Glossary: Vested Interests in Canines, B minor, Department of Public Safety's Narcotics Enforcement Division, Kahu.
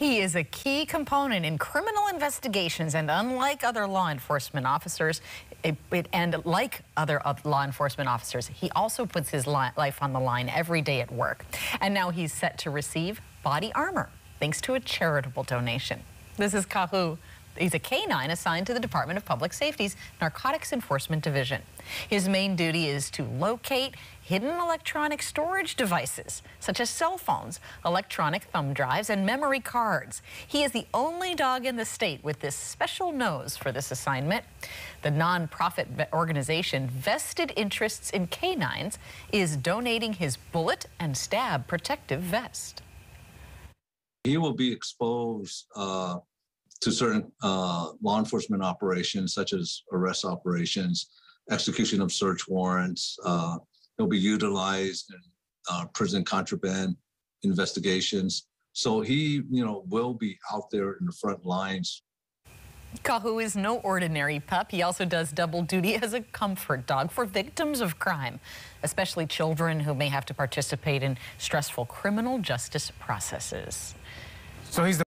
He is a key component in criminal investigations, and like other law enforcement officers, he also puts his life on the line every day at work. And now he's set to receive body armor thanks to a charitable donation. This is Kahu. He's a canine assigned to the Department of Public Safety's Narcotics Enforcement Division. His main duty is to locate hidden electronic storage devices, such as cell phones, electronic thumb drives, and memory cards. He is the only dog in the state with this special nose for this assignment. The nonprofit organization Vested Interests in Canines is donating his bullet and stab protective vest. He will be exposed to certain law enforcement operations, such as arrest operations, execution of search warrants. It'll be utilized in prison contraband investigations. So he, will be out there in the front lines. Kahu is no ordinary pup. He also does double duty as a comfort dog for victims of crime, especially children who may have to participate in stressful criminal justice processes. So he's the